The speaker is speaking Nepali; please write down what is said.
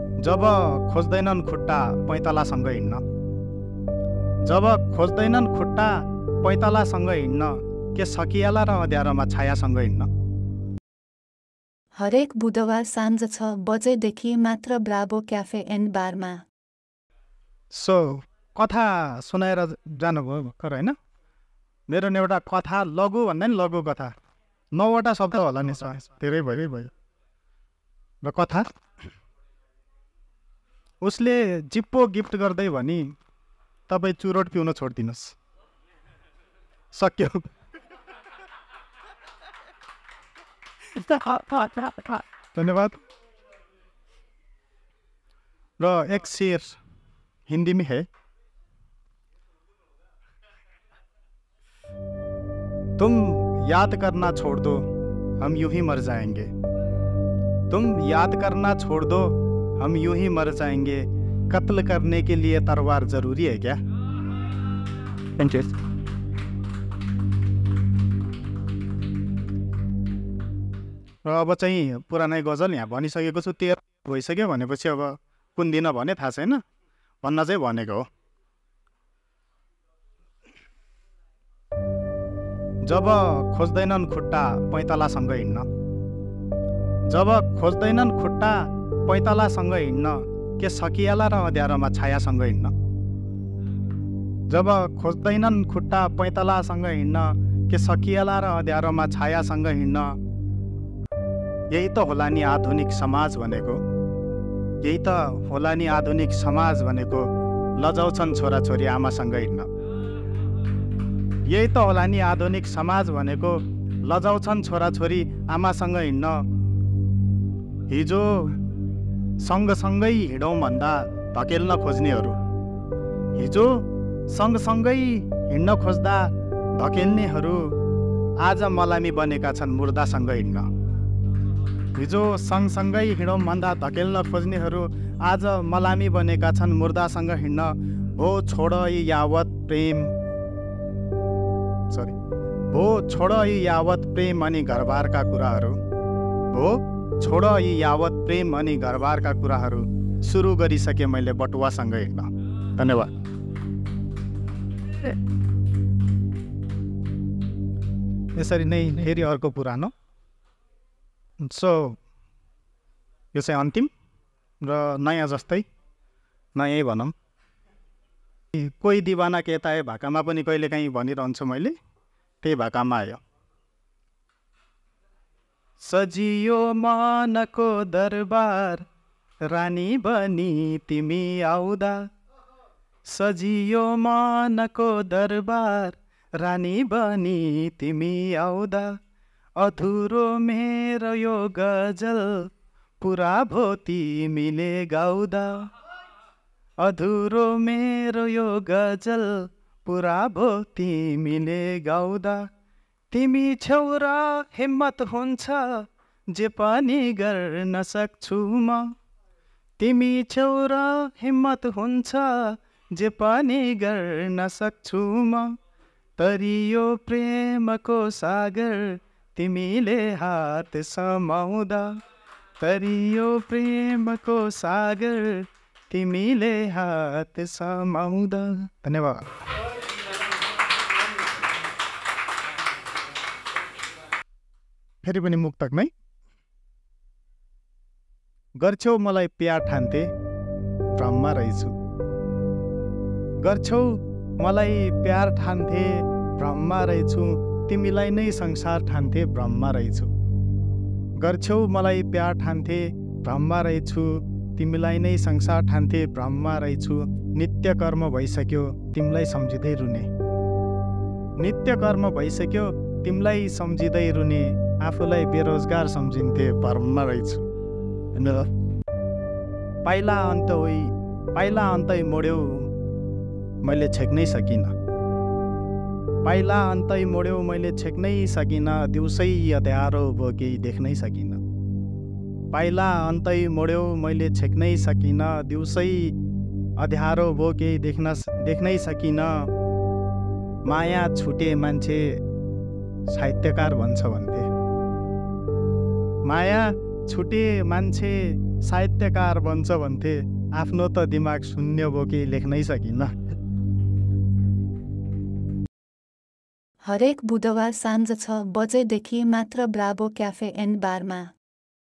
जब खोज्दैनन् खुट्टा पैतालासँग हिँड्न, जब खोज्दैनन् खुट्टा पैतालासँग हिँड्न, के सकियाला र अँध्यारोमा छायासँग हिँड्न। हरेक बुधबार साँझ 6 बजेदेखि मात्र ब्राभो क्याफे एन्ड बारमा। सो कथा सुनाएर जानुभयो भर्खर होइन? मेरो नि एउटा कथा, लघु भन्दा नि लघु कथा, 9वटा शब्द होला नि सर, धेरै भयो र कथा। उसले जिप्पो गिफ्ट गर्दै भनी, तपाई चुरोट पिउन छोड्दिनुस्। सक्यो। धन्यवाद। र एक शेर हिंदी में है, तुम याद करना छोड़ दो हम यूं ही मर जाएंगे, तुम याद करना छोड़ दो हम यूं ही मर जाएंगे, कत्ल करने के लिए तलवार जरूरी है क्या। अब चाहिँ पुरानै गजल यहाँ भनिसकेको छु, 13 भइसक्यो भनेपछि अब कुन दिन भने थाहा छैन, भन्न चाहिँ भनेको हो। जब खोज्दैनन् खुट्टा पैतालासँग हिँड्न, जब खोज्दैनन् खुट्टा पैतालासँग हिँड्न, के सकियाला र अँध्यारोमा छायासँग हिँड्न। जब खोज्दैनन् खुट्टा पैतालासँग हिँड्न, के सकियाला र अँध्यारोमा छायासँग हिँड्न। यही त होला नि आधुनिक समाज भनेको, यही त होला नि आधुनिक समाज भनेको, लजाउँछन् छोराछोरी आमासँग हिँड्न। यही त होला नि आधुनिक समाज भनेको, लजाउँछन् छोराछोरी आमासँग हिँड्न। हिजो सँगसँगै हिँडौँ भन्दा धकेल्न खोज्नेहरू, हिजो सँगसँगै हिँड्न खोज्दा धकेल्नेहरू, आज मलामी बनेका छन् मुर्दासँग हिँड्न। हिजो सँगसँगै हिँडौँ भन्दा धकेल्न खोज्नेहरू, आज मलामी बनेका छन् मुर्दासँग हिँड्न। भो छोड यावत प्रेम, सरी, भो छोड यावत प्रेम अनि घरबारका कुराहरू, भो छोड यी यावत प्रेम अनि घरबारका कुराहरू, सुरु गरिसके मैले बटुवासँग हिँड्न। धन्यवाद। यसरी नै फेरि अर्को पुरानो। सो यो चाहिँ अन्तिम र नयाँ जस्तै नयाँ भनौँ। कोही दिवाना केताए भाकामा पनि कहिलेकाहीँ भनिरहन्छु मैले, त्यही भाकामा आयो। सजियो मनको दरबार रानी बनी तिमी आउँदा, सजियो मनको दरबार रानी बनी तिमी आउँदा, अधुरो मेरो यो गजल पुरा भो तिमीले गाउँदा, अधुरो मेरो यो गजल पुरा भो तिमीले गाउँदा। तिमी छेउरा हिम्मत हुन्छ जे पनि गर्न सक्छु म, तिमी छेउरा हिम्मत हुन्छ जे पनि गर्न सक्छु म, तरी यो प्रेमको सागर तिमीले हात समाउँदा, तरी यो प्रेमको सागर तिमीले हात समाउँदा। धन्यवाद। फेरि पनि मुक्तकमै। गर्छौ मलाई प्यार ठान्थे भ्रममा रहेछु, गर्छौ मलाई प्यार ठान्थे भ्रममा रहेछु, तिमीलाई नै संसार ठान्थे भ्रममा रहेछु, गर्छौ मलाई प्यार ठान्थे भ्रममा रहेछु, तिमीलाई नै संसार ठान्थे भ्रममा रहेछु, नित्य कर्म भइसक्यो तिमीलाई सम्झिँदै रुने, नित्य कर्म भइसक्यो तिमीलाई सम्झिँदै रुने, आफूलाई बेरोजगार सम्झिन्थे भ्रममा रहेछु। पाइला अन्त होइ पाइला अन्तै मोड्यौ मैले छेक्नै सकिनँ, पाइला अन्तै मोड्यौ मैले छेक्नै सकिनँ, दिउँसै अँध्यारो भोगी देख्नै सकिनँ, पाइला अन्तै मोड्यौ मैले छेक्नै सकिनँ, दिउँसै अँध्यारो भोगी देख्नै सकिनँ, माया छुटे मान्छे साहित्यकार भन्छ भन्थे, माया छुटे मान्छे साहित्यकार बन्छ भन्थे, आफ्नो त दिमाग शून्य भयो कि लेख्नै सकिन्न। हरेक बुधबार साँझ 6 बजेदेखि मात्र ब्राभो क्याफे एन्ड बारमा